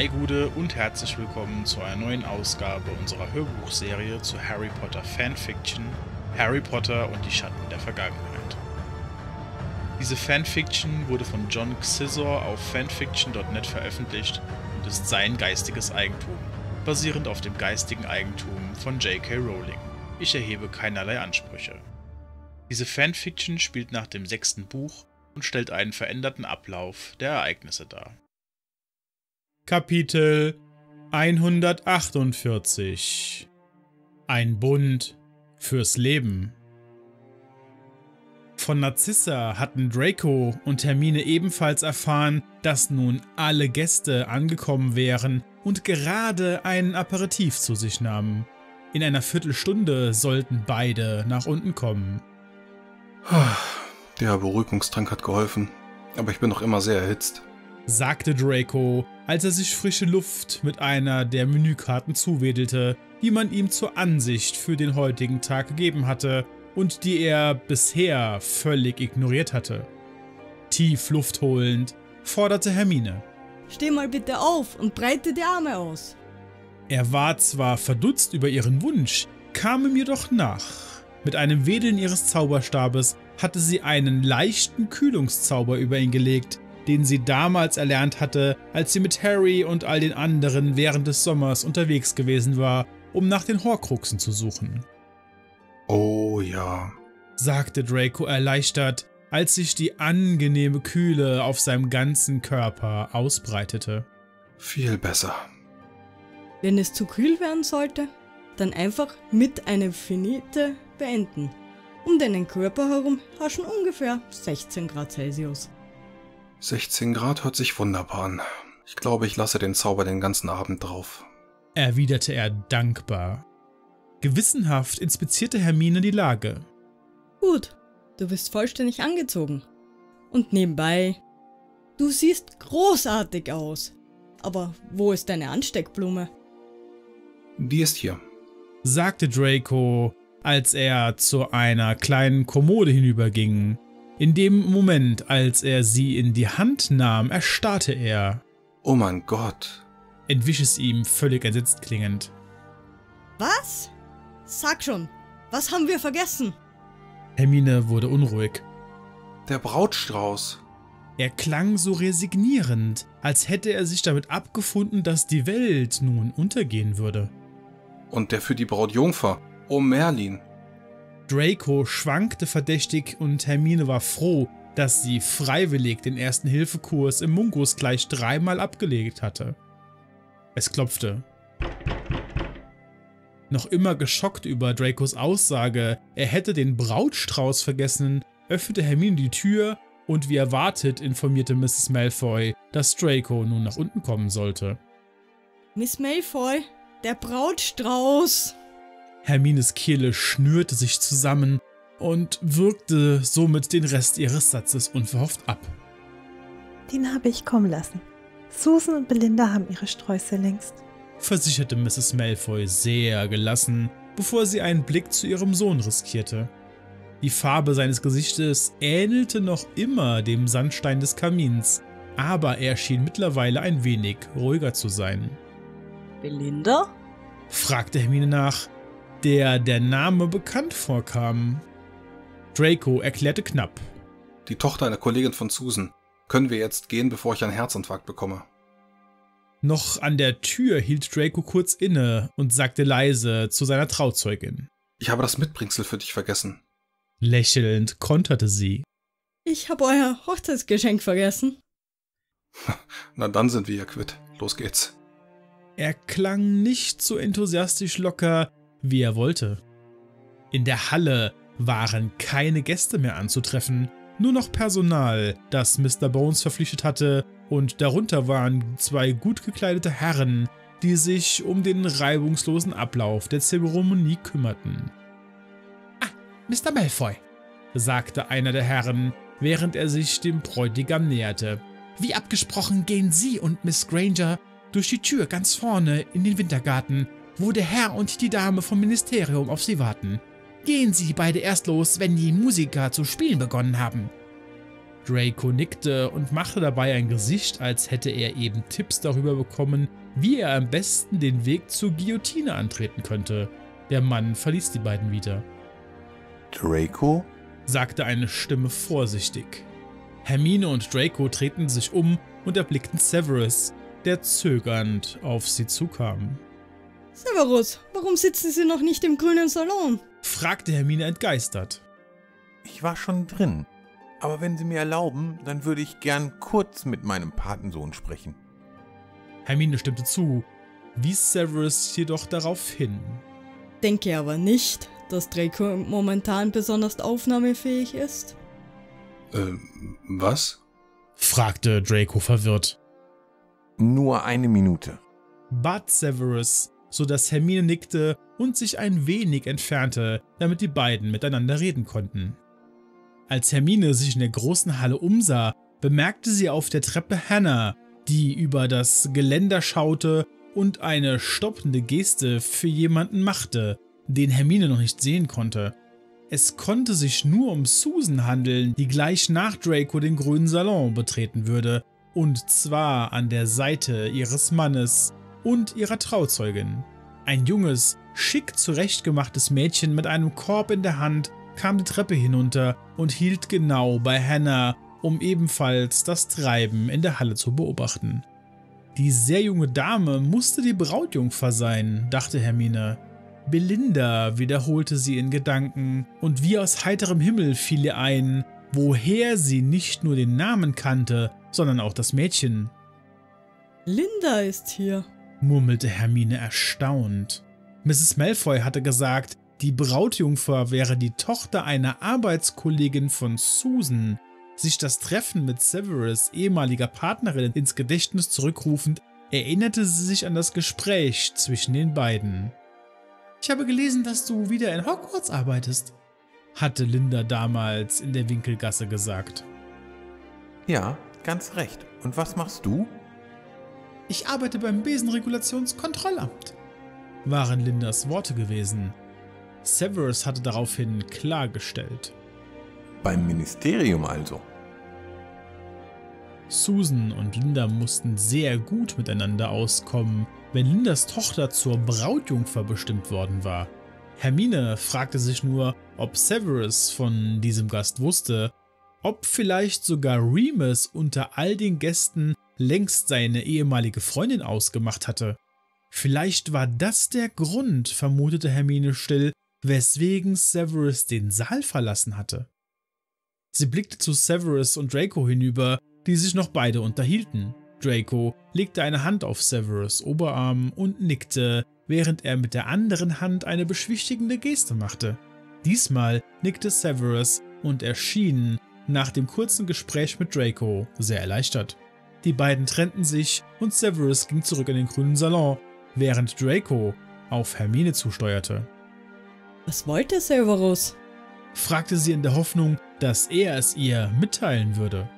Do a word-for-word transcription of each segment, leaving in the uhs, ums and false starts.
Hi Gude und herzlich willkommen zu einer neuen Ausgabe unserer Hörbuchserie zu Harry Potter Fanfiction, Harry Potter und die Schatten der Vergangenheit. Diese Fanfiction wurde von John Xisor auf fanfiction punkt net veröffentlicht und ist sein geistiges Eigentum, basierend auf dem geistigen Eigentum von J K Rowling. Ich erhebe keinerlei Ansprüche. Diese Fanfiction spielt nach dem sechsten Buch und stellt einen veränderten Ablauf der Ereignisse dar. Kapitel hundertachtundvierzig – Ein Bund fürs Leben. Von Narcissa hatten Draco und Hermine ebenfalls erfahren, dass nun alle Gäste angekommen wären und gerade einen Aperitif zu sich nahmen. In einer Viertelstunde sollten beide nach unten kommen. Der Beruhigungstrank hat geholfen, aber ich bin noch immer sehr erhitzt, sagte Draco, als er sich frische Luft mit einer der Menükarten zuwedelte, die man ihm zur Ansicht für den heutigen Tag gegeben hatte und die er bisher völlig ignoriert hatte. Tief Luft holend, forderte Hermine: »Steh mal bitte auf und breite die Arme aus.« Er war zwar verdutzt über ihren Wunsch, kam ihm jedoch nach. Mit einem Wedeln ihres Zauberstabes hatte sie einen leichten Kühlungszauber über ihn gelegt, den sie damals erlernt hatte, als sie mit Harry und all den anderen während des Sommers unterwegs gewesen war, um nach den Horcruxen zu suchen. »Oh ja«, sagte Draco erleichtert, als sich die angenehme Kühle auf seinem ganzen Körper ausbreitete. »Viel besser.« »Wenn es zu kühl werden sollte, dann einfach mit einem Finite beenden. Um deinen Körper herum herrschen ungefähr sechzehn Grad Celsius.« sechzehn Grad hört sich wunderbar an. Ich glaube, ich lasse den Zauber den ganzen Abend drauf, erwiderte er dankbar. Gewissenhaft inspizierte Hermine die Lage. Gut, du bist vollständig angezogen. Und nebenbei, du siehst großartig aus. Aber wo ist deine Ansteckblume? Die ist hier, sagte Draco, als er zu einer kleinen Kommode hinüberging. In dem Moment, als er sie in die Hand nahm, erstarrte er. »Oh mein Gott«, entwich es ihm völlig entsetzt klingend. »Was? Sag schon, was haben wir vergessen?« Hermine wurde unruhig. »Der Brautstrauß.« Er klang so resignierend, als hätte er sich damit abgefunden, dass die Welt nun untergehen würde. »Und der für die Brautjungfer, oh Merlin.« Draco schwankte verdächtig und Hermine war froh, dass sie freiwillig den Ersten-Hilfe-Kurs im Mungos gleich dreimal abgelegt hatte. Es klopfte. Noch immer geschockt über Dracos Aussage, er hätte den Brautstrauß vergessen, öffnete Hermine die Tür und wie erwartet informierte Misses Malfoy, dass Draco nun nach unten kommen sollte. »Miss Malfoy, der Brautstrauß!« Hermines Kehle schnürte sich zusammen und wirkte somit den Rest ihres Satzes unverhofft ab. »Den habe ich kommen lassen. Susan und Belinda haben ihre Sträuße längst«, versicherte Misses Malfoy sehr gelassen, bevor sie einen Blick zu ihrem Sohn riskierte. Die Farbe seines Gesichtes ähnelte noch immer dem Sandstein des Kamins, aber er schien mittlerweile ein wenig ruhiger zu sein. »Belinda?«, fragte Hermine nach, der der Name bekannt vorkam. Draco erklärte knapp. »Die Tochter einer Kollegin von Susan. Können wir jetzt gehen, bevor ich einen Herzinfarkt bekomme?« Noch an der Tür hielt Draco kurz inne und sagte leise zu seiner Trauzeugin. »Ich habe das Mitbringsel für dich vergessen.« Lächelnd konterte sie. »Ich habe euer Hochzeitsgeschenk vergessen.« »Na dann sind wir ja quitt. Los geht's.« Er klang nicht so enthusiastisch locker, wie er wollte. In der Halle waren keine Gäste mehr anzutreffen, nur noch Personal, das Mister Bones verpflichtet hatte, und darunter waren zwei gut gekleidete Herren, die sich um den reibungslosen Ablauf der Zeremonie kümmerten. »Ah, Mister Malfoy«, sagte einer der Herren, während er sich dem Bräutigam näherte. »Wie abgesprochen gehen Sie und Miss Granger durch die Tür ganz vorne in den Wintergarten, wo der Herr und die Dame vom Ministerium auf sie warten. Gehen Sie beide erst los, wenn die Musiker zu spielen begonnen haben.« Draco nickte und machte dabei ein Gesicht, als hätte er eben Tipps darüber bekommen, wie er am besten den Weg zur Guillotine antreten könnte. Der Mann verließ die beiden wieder. »Draco?« sagte eine Stimme vorsichtig. Hermine und Draco drehten sich um und erblickten Severus, der zögernd auf sie zukam. »Severus, warum sitzen Sie noch nicht im grünen Salon?« fragte Hermine entgeistert. »Ich war schon drin, aber wenn Sie mir erlauben, dann würde ich gern kurz mit meinem Patensohn sprechen.« Hermine stimmte zu, wies Severus jedoch darauf hin. »Denke aber nicht, dass Draco momentan besonders aufnahmefähig ist.« Ähm, was? Fragte Draco verwirrt. »Nur eine Minute«, bat Severus, sodass Hermine nickte und sich ein wenig entfernte, damit die beiden miteinander reden konnten. Als Hermine sich in der großen Halle umsah, bemerkte sie auf der Treppe Hannah, die über das Geländer schaute und eine stoppende Geste für jemanden machte, den Hermine noch nicht sehen konnte. Es konnte sich nur um Susan handeln, die gleich nach Draco den grünen Salon betreten würde, und zwar an der Seite ihres Mannes und ihrer Trauzeugin. Ein junges, schick zurechtgemachtes Mädchen mit einem Korb in der Hand kam die Treppe hinunter und hielt genau bei Hannah, um ebenfalls das Treiben in der Halle zu beobachten. Die sehr junge Dame musste die Brautjungfer sein, dachte Hermine. Belinda, wiederholte sie in Gedanken, und wie aus heiterem Himmel fiel ihr ein, woher sie nicht nur den Namen kannte, sondern auch das Mädchen. »Linda ist hier«, murmelte Hermine erstaunt. Misses Malfoy hatte gesagt, die Brautjungfer wäre die Tochter einer Arbeitskollegin von Susan. Sich das Treffen mit Severus, ehemaliger Partnerin, ins Gedächtnis zurückrufend, erinnerte sie sich an das Gespräch zwischen den beiden. »Ich habe gelesen, dass du wieder in Hogwarts arbeitest«, hatte Linda damals in der Winkelgasse gesagt. »Ja, ganz recht. Und was machst du?« »Ich arbeite beim Besenregulationskontrollamt«, waren Lindas Worte gewesen. Severus hatte daraufhin klargestellt. »Beim Ministerium also?« Susan und Linda mussten sehr gut miteinander auskommen, wenn Lindas Tochter zur Brautjungfer bestimmt worden war. Hermine fragte sich nur, ob Severus von diesem Gast wusste, ob vielleicht sogar Remus unter all den Gästen längst seine ehemalige Freundin ausgemacht hatte. Vielleicht war das der Grund, vermutete Hermine still, weswegen Severus den Saal verlassen hatte. Sie blickte zu Severus und Draco hinüber, die sich noch beide unterhielten. Draco legte eine Hand auf Severus' Oberarm und nickte, während er mit der anderen Hand eine beschwichtigende Geste machte. Diesmal nickte Severus und erschien nach dem kurzen Gespräch mit Draco sehr erleichtert. Die beiden trennten sich und Severus ging zurück in den grünen Salon, während Draco auf Hermine zusteuerte. »Was wollte Severus?« fragte sie in der Hoffnung, dass er es ihr mitteilen würde.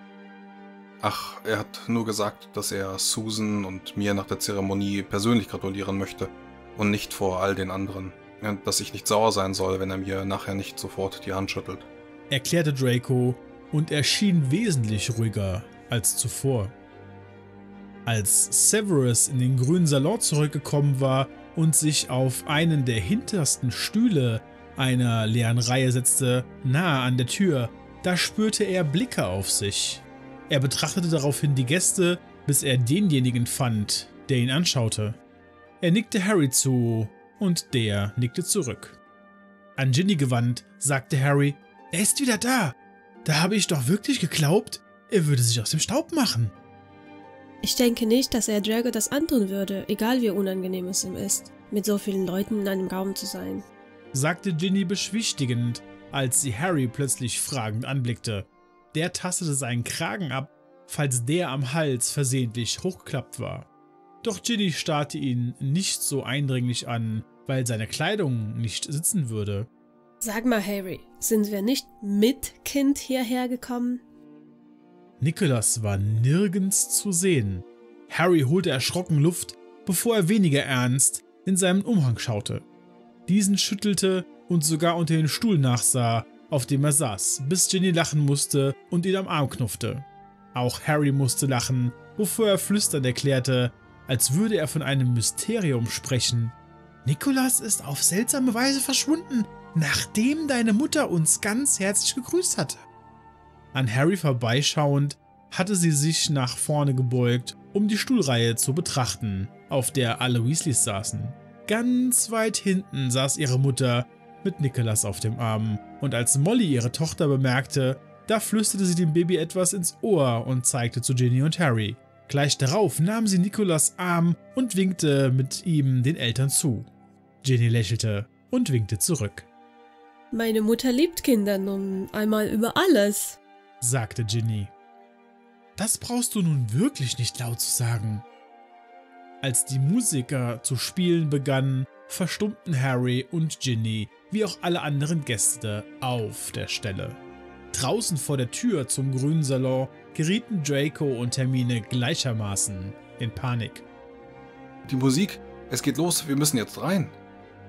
»Ach, er hat nur gesagt, dass er Susan und mir nach der Zeremonie persönlich gratulieren möchte und nicht vor all den anderen. Und dass ich nicht sauer sein soll, wenn er mir nachher nicht sofort die Hand schüttelt«, erklärte Draco und erschien wesentlich ruhiger als zuvor. Als Severus in den grünen Salon zurückgekommen war und sich auf einen der hintersten Stühle einer leeren Reihe setzte, nahe an der Tür, da spürte er Blicke auf sich. Er betrachtete daraufhin die Gäste, bis er denjenigen fand, der ihn anschaute. Er nickte Harry zu und der nickte zurück. An Ginny gewandt, sagte Harry, »Er ist wieder da! Da habe ich doch wirklich geglaubt, er würde sich aus dem Staub machen.« »Ich denke nicht, dass er Draco das antun würde, egal wie unangenehm es ihm ist, mit so vielen Leuten in einem Raum zu sein«, sagte Ginny beschwichtigend, als sie Harry plötzlich fragend anblickte. Der tastete seinen Kragen ab, falls der am Hals versehentlich hochgeklappt war. Doch Ginny starrte ihn nicht so eindringlich an, weil seine Kleidung nicht sitzen würde. »Sag mal, Harry, sind wir nicht mit Kind hierher gekommen?« Nicholas war nirgends zu sehen. Harry holte erschrocken Luft, bevor er weniger ernst in seinen Umhang schaute, diesen schüttelte und sogar unter den Stuhl nachsah, auf dem er saß, bis Ginny lachen musste und ihn am Arm knuffte. Auch Harry musste lachen, wovor er flüsternd erklärte, als würde er von einem Mysterium sprechen. Nicholas ist auf seltsame Weise verschwunden, nachdem deine Mutter uns ganz herzlich gegrüßt hatte. An Harry vorbeischauend, hatte sie sich nach vorne gebeugt, um die Stuhlreihe zu betrachten, auf der alle Weasleys saßen. Ganz weit hinten saß ihre Mutter mit Nicholas auf dem Arm, und als Molly ihre Tochter bemerkte, da flüsterte sie dem Baby etwas ins Ohr und zeigte zu Ginny und Harry. Gleich darauf nahm sie Nicholas' Arm und winkte mit ihm den Eltern zu. Ginny lächelte und winkte zurück. »Meine Mutter liebt Kinder nun einmal über alles«, sagte Ginny. »Das brauchst du nun wirklich nicht laut zu sagen.« Als die Musiker zu spielen begannen, verstummten Harry und Ginny, wie auch alle anderen Gäste, auf der Stelle. Draußen vor der Tür zum grünen Salon gerieten Draco und Hermine gleichermaßen in Panik. »Die Musik, es geht los, wir müssen jetzt rein«,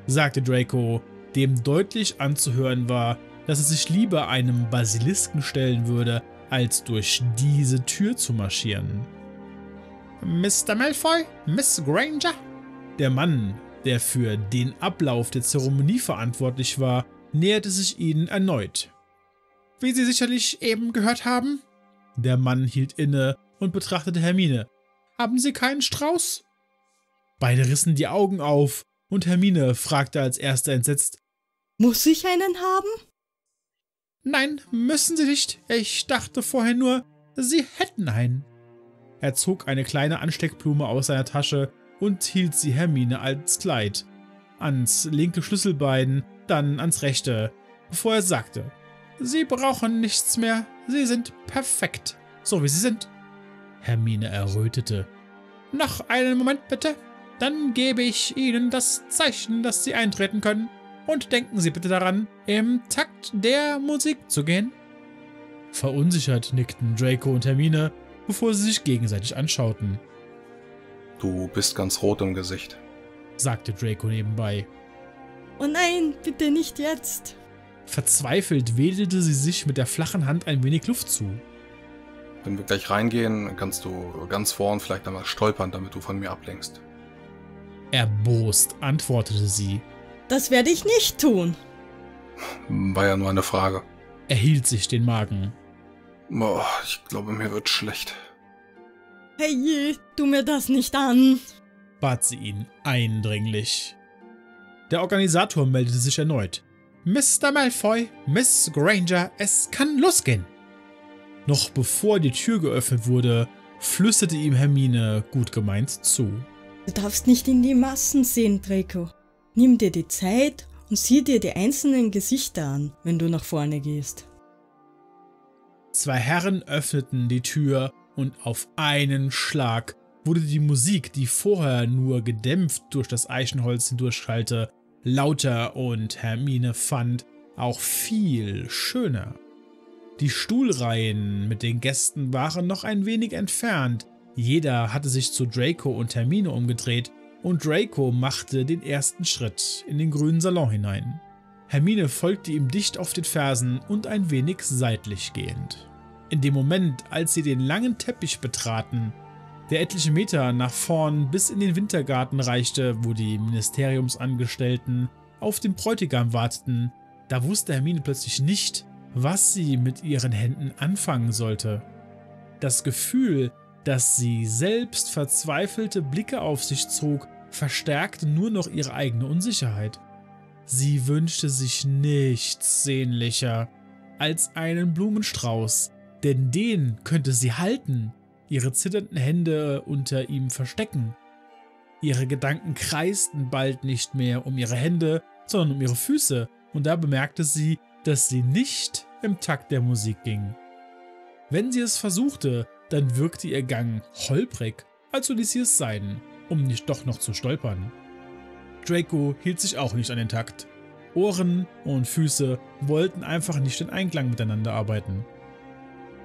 sagte Draco, dem deutlich anzuhören war, dass er sich lieber einem Basilisken stellen würde, als durch diese Tür zu marschieren. »Mister Malfoy, Miss Granger?« Der Mann, der für den Ablauf der Zeremonie verantwortlich war, näherte sich ihnen erneut. »Wie Sie sicherlich eben gehört haben?« Der Mann hielt inne und betrachtete Hermine. »Haben Sie keinen Strauß?« Beide rissen die Augen auf, und Hermine fragte als erster entsetzt, »Muss ich einen haben?« »Nein, müssen Sie nicht. Ich dachte vorher nur, Sie hätten einen.« Er zog eine kleine Ansteckblume aus seiner Tasche und hielt sie Hermine als Kleid, ans linke Schlüsselbein, dann ans rechte, bevor er sagte, »Sie brauchen nichts mehr, Sie sind perfekt, so wie Sie sind.« Hermine errötete. »Noch einen Moment bitte, dann gebe ich Ihnen das Zeichen, dass Sie eintreten können, und denken Sie bitte daran, im Takt der Musik zu gehen.« Verunsichert nickten Draco und Hermine, bevor sie sich gegenseitig anschauten. »Du bist ganz rot im Gesicht«, sagte Draco nebenbei. »Oh nein, bitte nicht jetzt.« Verzweifelt wedelte sie sich mit der flachen Hand ein wenig Luft zu. »Wenn wir gleich reingehen, kannst du ganz vorn vielleicht einmal stolpern, damit du von mir ablenkst.« Erbost antwortete sie. »Das werde ich nicht tun.« »War ja nur eine Frage.« Er hielt sich den Magen. »Boah, ich glaube, mir wird schlecht.« »Hey, tu mir das nicht an«, bat sie ihn eindringlich. Der Organisator meldete sich erneut. »Mister Malfoy, Miss Granger, es kann losgehen.« Noch bevor die Tür geöffnet wurde, flüsterte ihm Hermine gut gemeint zu. »Du darfst nicht in die Massen sehen, Draco. Nimm dir die Zeit und sieh dir die einzelnen Gesichter an, wenn du nach vorne gehst.« Zwei Herren öffneten die Tür und auf einen Schlag wurde die Musik, die vorher nur gedämpft durch das Eichenholz hindurchschallte, lauter, und Hermine fand, auch viel schöner. Die Stuhlreihen mit den Gästen waren noch ein wenig entfernt, jeder hatte sich zu Draco und Hermine umgedreht, und Draco machte den ersten Schritt in den grünen Salon hinein. Hermine folgte ihm dicht auf den Fersen und ein wenig seitlich gehend. In dem Moment, als sie den langen Teppich betraten, der etliche Meter nach vorn bis in den Wintergarten reichte, wo die Ministeriumsangestellten auf den Bräutigam warteten, da wusste Hermine plötzlich nicht, was sie mit ihren Händen anfangen sollte. Das Gefühl, dass sie selbst verzweifelte Blicke auf sich zog, verstärkte nur noch ihre eigene Unsicherheit. Sie wünschte sich nichts sehnlicher als einen Blumenstrauß, denn den könnte sie halten, ihre zitternden Hände unter ihm verstecken. Ihre Gedanken kreisten bald nicht mehr um ihre Hände, sondern um ihre Füße, und da bemerkte sie, dass sie nicht im Takt der Musik ging. Wenn sie es versuchte, dann wirkte ihr Gang holprig, also ließ sie es sein, um nicht doch noch zu stolpern. Draco hielt sich auch nicht an den Takt. Ohren und Füße wollten einfach nicht in Einklang miteinander arbeiten.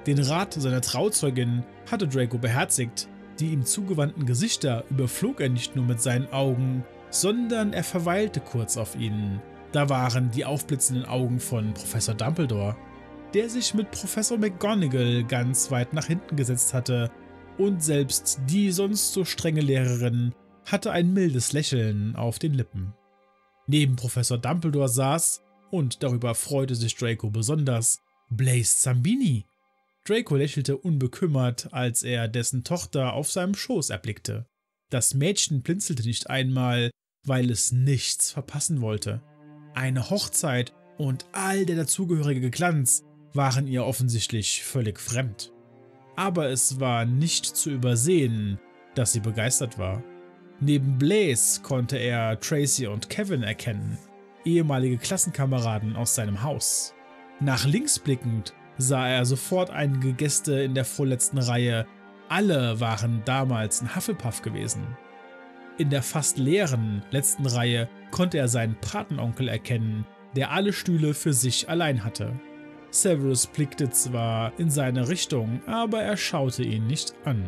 Den Rat seiner Trauzeugin hatte Draco beherzigt, die ihm zugewandten Gesichter überflog er nicht nur mit seinen Augen, sondern er verweilte kurz auf ihnen, Da waren die aufblitzenden Augen von Professor Dumbledore, der sich mit Professor Macgonnagal ganz weit nach hinten gesetzt hatte, und selbst die sonst so strenge Lehrerin hatte ein mildes Lächeln auf den Lippen. Neben Professor Dumbledore saß, und darüber freute sich Draco besonders, Blaise Zambini. Draco lächelte unbekümmert, als er dessen Tochter auf seinem Schoß erblickte. Das Mädchen blinzelte nicht einmal, weil es nichts verpassen wollte. Eine Hochzeit und all der dazugehörige Glanz waren ihr offensichtlich völlig fremd. Aber es war nicht zu übersehen, dass sie begeistert war. Neben Blaise konnte er Tracy und Kevin erkennen, ehemalige Klassenkameraden aus seinem Haus. Nach links blickend sah er sofort einige Gäste in der vorletzten Reihe, alle waren damals ein Hufflepuff gewesen. In der fast leeren letzten Reihe konnte er seinen Patenonkel erkennen, der alle Stühle für sich allein hatte. Severus blickte zwar in seine Richtung, aber er schaute ihn nicht an.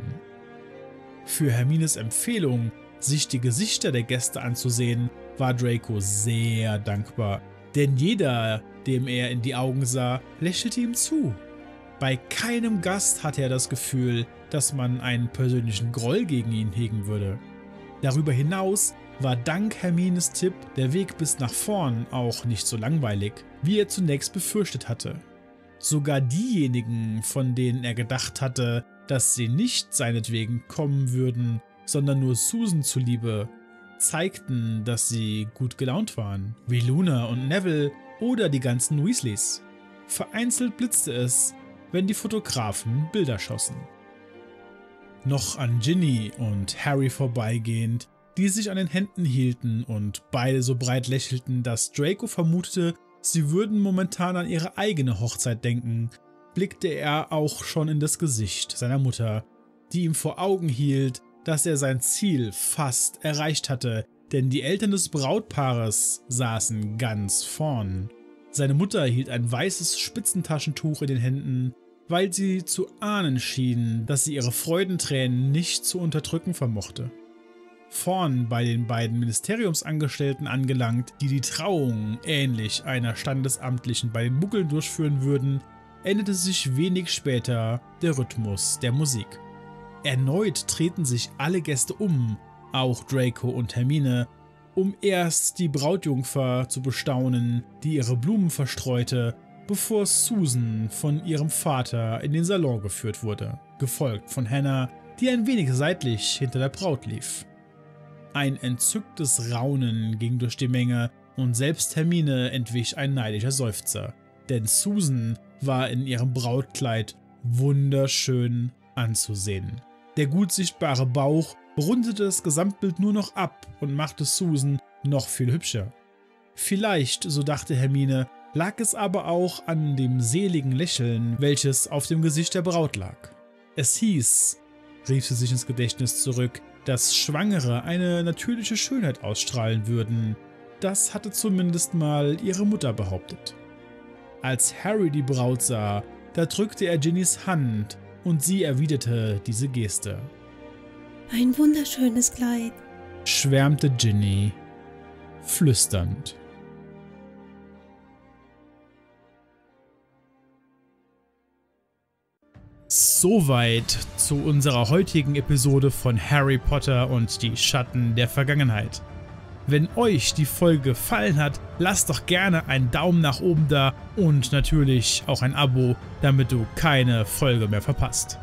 Für Hermines Empfehlung, sich die Gesichter der Gäste anzusehen, war Draco sehr dankbar, denn jeder, dem er in die Augen sah, lächelte ihm zu. Bei keinem Gast hatte er das Gefühl, dass man einen persönlichen Groll gegen ihn hegen würde. Darüber hinaus war dank Hermines Tipp der Weg bis nach vorn auch nicht so langweilig, wie er zunächst befürchtet hatte. Sogar diejenigen, von denen er gedacht hatte, dass sie nicht seinetwegen kommen würden, sondern nur Susan zuliebe, zeigten, dass sie gut gelaunt waren, wie Luna und Neville oder die ganzen Weasleys. Vereinzelt blitzte es, wenn die Fotografen Bilder schossen. Noch an Ginny und Harry vorbeigehend, die sich an den Händen hielten und beide so breit lächelten, dass Draco vermutete, sie würden momentan an ihre eigene Hochzeit denken, blickte er auch schon in das Gesicht seiner Mutter, die ihm vor Augen hielt, dass er sein Ziel fast erreicht hatte, denn die Eltern des Brautpaares saßen ganz vorn. Seine Mutter hielt ein weißes Spitzentaschentuch in den Händen, weil sie zu ahnen schien, dass sie ihre Freudentränen nicht zu unterdrücken vermochte. Vorn bei den beiden Ministeriumsangestellten angelangt, die die Trauung ähnlich einer standesamtlichen bei den Muggeln durchführen würden, änderte sich wenig später der Rhythmus der Musik. Erneut drehten sich alle Gäste um, auch Draco und Hermine, um erst die Brautjungfer zu bestaunen, die ihre Blumen verstreute, bevor Susan von ihrem Vater in den Salon geführt wurde, gefolgt von Hannah, die ein wenig seitlich hinter der Braut lief. Ein entzücktes Raunen ging durch die Menge und selbst Hermine entwich ein neidischer Seufzer, denn Susan war in ihrem Brautkleid wunderschön anzusehen. Der gut sichtbare Bauch rundete das Gesamtbild nur noch ab und machte Susan noch viel hübscher. Vielleicht, so dachte Hermine, lag es aber auch an dem seligen Lächeln, welches auf dem Gesicht der Braut lag. Es hieß, rief sie sich ins Gedächtnis zurück, dass Schwangere eine natürliche Schönheit ausstrahlen würden. Das hatte zumindest mal ihre Mutter behauptet. Als Harry die Braut sah, da drückte er Ginnys Hand und sie erwiderte diese Geste. Ein wunderschönes Kleid, schwärmte Ginny, flüsternd. Soweit zu unserer heutigen Episode von Harry Potter und die Schatten der Vergangenheit. Wenn euch die Folge gefallen hat, lasst doch gerne einen Daumen nach oben da und natürlich auch ein Abo, damit du keine Folge mehr verpasst.